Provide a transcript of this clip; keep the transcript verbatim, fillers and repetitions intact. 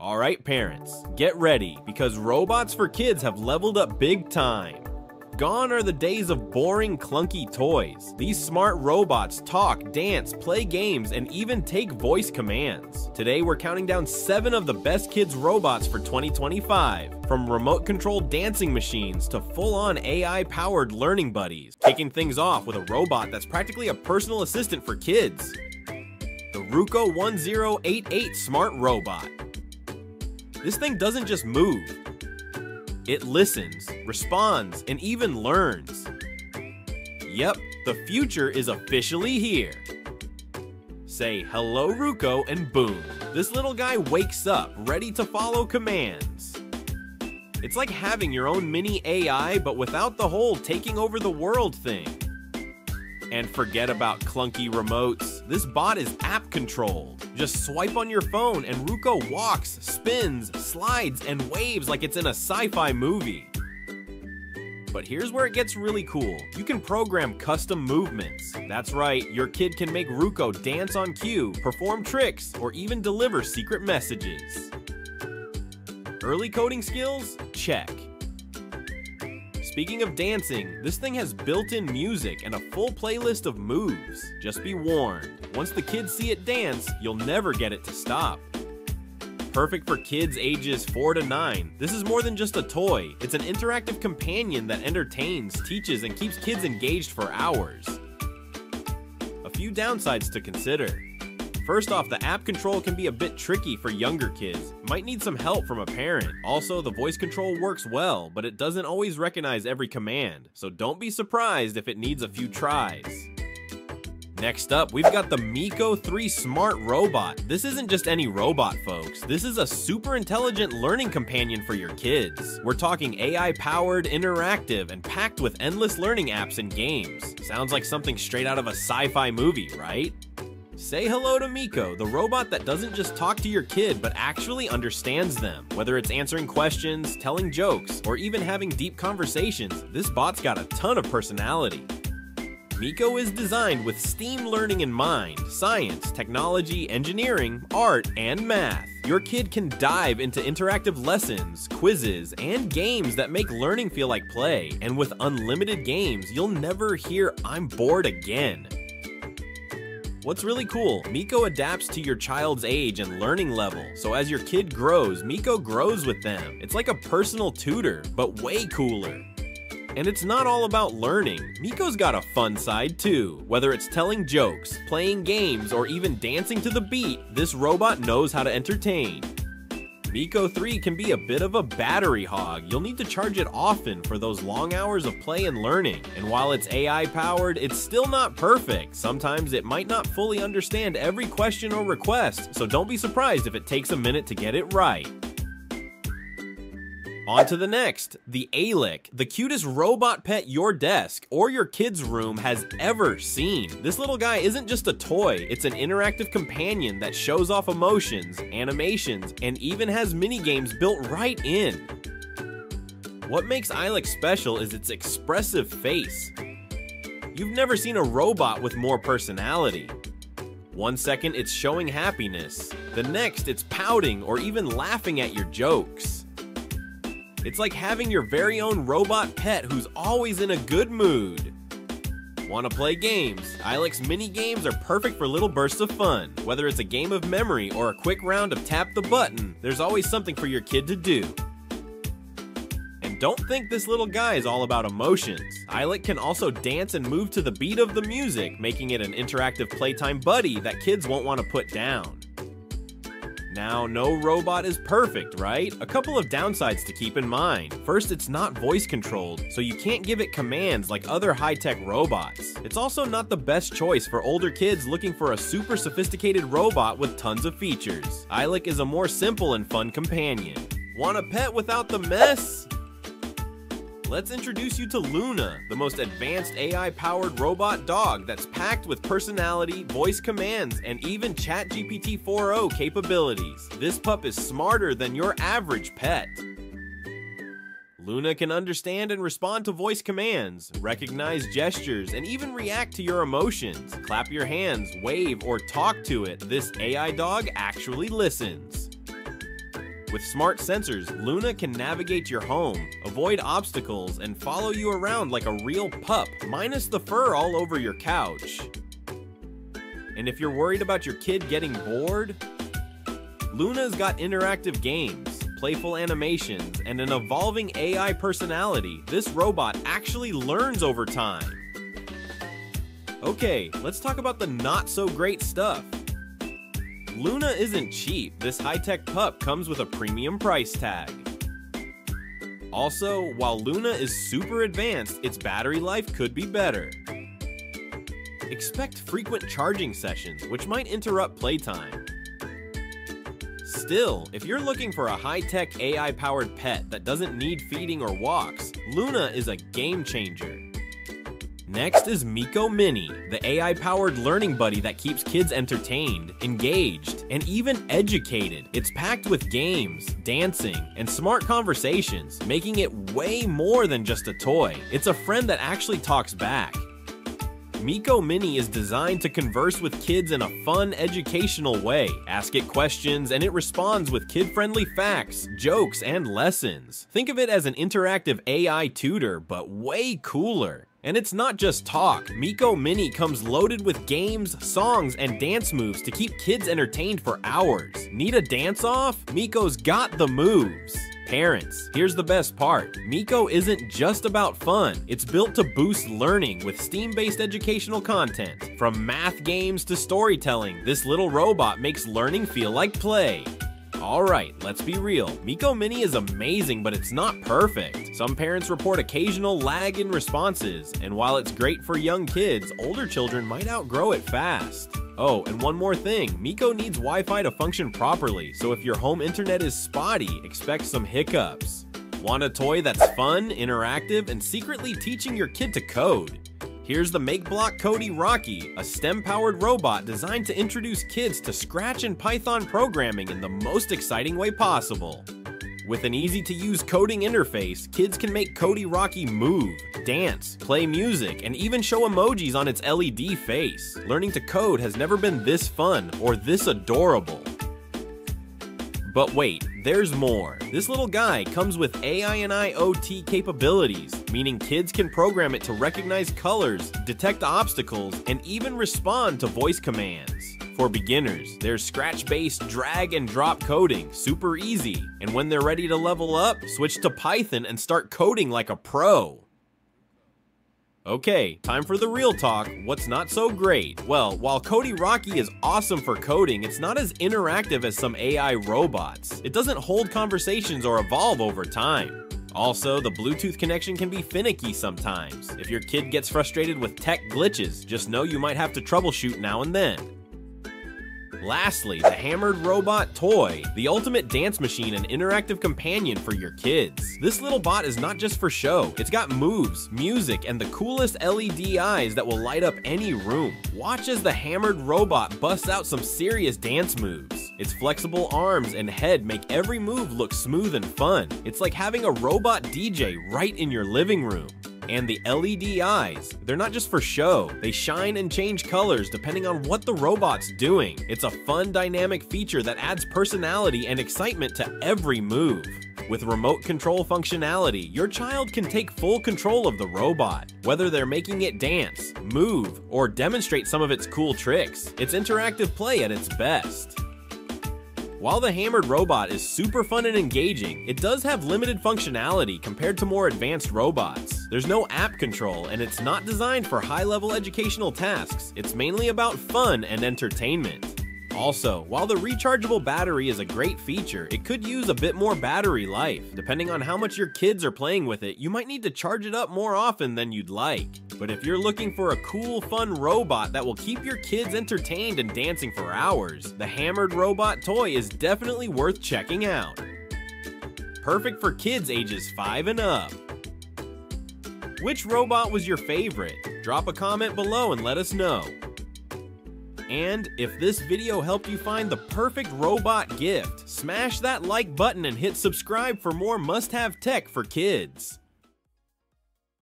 Alright parents, get ready, because robots for kids have leveled up big time. Gone are the days of boring, clunky toys. These smart robots talk, dance, play games, and even take voice commands. Today we're counting down seven of the best kids robots for twenty twenty-five, from remote-controlled dancing machines to full-on A I-powered learning buddies, kicking things off with a robot that's practically a personal assistant for kids. The Ruko ten eighty-eight Smart Robot. This thing doesn't just move, it listens, responds, and even learns. Yep, the future is officially here. Say hello Ruko and boom, this little guy wakes up ready to follow commands. It's like having your own mini A I but without the whole taking over the world thing. And forget about clunky remotes. This bot is app controlled. Just swipe on your phone and Ruko walks, spins, slides, and waves like it's in a sci-fi movie. But here's where it gets really cool. You can program custom movements. That's right, your kid can make Ruko dance on cue, perform tricks, or even deliver secret messages. Early coding skills? Check. Speaking of dancing, this thing has built-in music and a full playlist of moves. Just be warned, once the kids see it dance, you'll never get it to stop. Perfect for kids ages four to nine, this is more than just a toy. It's an interactive companion that entertains, teaches, and keeps kids engaged for hours. A few downsides to consider. First off, the app control can be a bit tricky for younger kids. Might need some help from a parent. Also, the voice control works well, but it doesn't always recognize every command, so don't be surprised if it needs a few tries. Next up, we've got the Miko three Smart Robot. This isn't just any robot, folks. This is a super intelligent learning companion for your kids. We're talking A I-powered, interactive, and packed with endless learning apps and games. Sounds like something straight out of a sci-fi movie, right? Say hello to Miko, the robot that doesn't just talk to your kid but actually understands them. Whether it's answering questions, telling jokes, or even having deep conversations, this bot's got a ton of personality. Miko is designed with STEAM learning in mind: science, technology, engineering, art, and math. Your kid can dive into interactive lessons, quizzes, and games that make learning feel like play. And with unlimited games, you'll never hear "I'm bored" again. What's really cool, Miko adapts to your child's age and learning level, so as your kid grows, Miko grows with them. It's like a personal tutor, but way cooler. And it's not all about learning. Miko's got a fun side too. Whether it's telling jokes, playing games, or even dancing to the beat, this robot knows how to entertain. Miko three can be a bit of a battery hog. You'll need to charge it often for those long hours of play and learning. And while it's A I powered, it's still not perfect. Sometimes it might not fully understand every question or request, so don't be surprised if it takes a minute to get it right. On to the next, the Eilik, the cutest robot pet your desk or your kid's room has ever seen. This little guy isn't just a toy, it's an interactive companion that shows off emotions, animations, and even has minigames built right in. What makes Eilik special is its expressive face. You've never seen a robot with more personality. One second it's showing happiness, the next it's pouting or even laughing at your jokes. It's like having your very own robot pet who's always in a good mood. Want to play games? Eilik's mini games are perfect for little bursts of fun. Whether it's a game of memory or a quick round of tap the button, there's always something for your kid to do. And don't think this little guy is all about emotions. Eilik can also dance and move to the beat of the music, making it an interactive playtime buddy that kids won't want to put down. Now, no robot is perfect, right? A couple of downsides to keep in mind. First, it's not voice controlled, so you can't give it commands like other high-tech robots. It's also not the best choice for older kids looking for a super sophisticated robot with tons of features. Eilik is a more simple and fun companion. Want a pet without the mess? Let's introduce you to Luna, the most advanced A I-powered robot dog that's packed with personality, voice commands, and even ChatGPT four o capabilities. This pup is smarter than your average pet. Luna can understand and respond to voice commands, recognize gestures, and even react to your emotions. Clap your hands, wave, or talk to it. This A I dog actually listens. With smart sensors, Luna can navigate your home, avoid obstacles, and follow you around like a real pup, minus the fur all over your couch. And if you're worried about your kid getting bored, Luna's got interactive games, playful animations, and an evolving A I personality. This robot actually learns over time. Okay, let's talk about the not-so-great stuff. Luna isn't cheap. This high-tech pup comes with a premium price tag. Also, while Luna is super advanced, its battery life could be better. Expect frequent charging sessions, which might interrupt playtime. Still, if you're looking for a high-tech A I-powered pet that doesn't need feeding or walks, Luna is a game-changer. Next is Miko Mini, the A I-powered learning buddy that keeps kids entertained, engaged, and even educated. It's packed with games, dancing, and smart conversations, making it way more than just a toy. It's a friend that actually talks back. Miko Mini is designed to converse with kids in a fun, educational way. Ask it questions, and it responds with kid-friendly facts, jokes, and lessons. Think of it as an interactive A I tutor, but way cooler. And it's not just talk. Miko Mini comes loaded with games, songs, and dance moves to keep kids entertained for hours. Need a dance-off? Miko's got the moves. Parents, here's the best part. Miko isn't just about fun. It's built to boost learning with STEAM-based educational content. From math games to storytelling, this little robot makes learning feel like play. Alright, let's be real. Miko Mini is amazing, but it's not perfect. Some parents report occasional lag in responses, and while it's great for young kids, older children might outgrow it fast. Oh, and one more thing, Miko needs Wi-Fi to function properly, so if your home internet is spotty, expect some hiccups. Want a toy that's fun, interactive, and secretly teaching your kid to code? Here's the Makeblock Cody Rocky, a STEM-powered robot designed to introduce kids to Scratch and Python programming in the most exciting way possible. With an easy-to-use coding interface, kids can make Cody Rocky move, dance, play music, and even show emojis on its L E D face. Learning to code has never been this fun or this adorable. But wait, there's more. This little guy comes with A I and I O T capabilities, meaning kids can program it to recognize colors, detect obstacles, and even respond to voice commands. For beginners, there's Scratch-based drag and drop coding, super easy. And when they're ready to level up, switch to Python and start coding like a pro. Okay, time for the real talk. What's not so great? Well, while Cody Rocky is awesome for coding, it's not as interactive as some A I robots. It doesn't hold conversations or evolve over time. Also, the Bluetooth connection can be finicky sometimes. If your kid gets frustrated with tech glitches, just know you might have to troubleshoot now and then. Lastly, the Hamourd Robot Toy, the ultimate dance machine and interactive companion for your kids. This little bot is not just for show. It's got moves, music, and the coolest L E D eyes that will light up any room. Watch as the Hamourd Robot busts out some serious dance moves. Its flexible arms and head make every move look smooth and fun. It's like having a robot D J right in your living room. And the L E D eyes, they're not just for show. They shine and change colors depending on what the robot's doing. It's a fun, dynamic feature that adds personality and excitement to every move. With remote control functionality, your child can take full control of the robot, whether they're making it dance, move, or demonstrate some of its cool tricks. It's interactive play at its best. While the Hamourd Robot is super fun and engaging, it does have limited functionality compared to more advanced robots. There's no app control, and it's not designed for high-level educational tasks. It's mainly about fun and entertainment. Also, while the rechargeable battery is a great feature, it could use a bit more battery life. Depending on how much your kids are playing with it, you might need to charge it up more often than you'd like. But if you're looking for a cool, fun robot that will keep your kids entertained and dancing for hours, the Hamourd Robot Toy is definitely worth checking out. Perfect for kids ages five and up. Which robot was your favorite? Drop a comment below and let us know. And if this video helped you find the perfect robot gift, smash that like button and hit subscribe for more must-have tech for kids.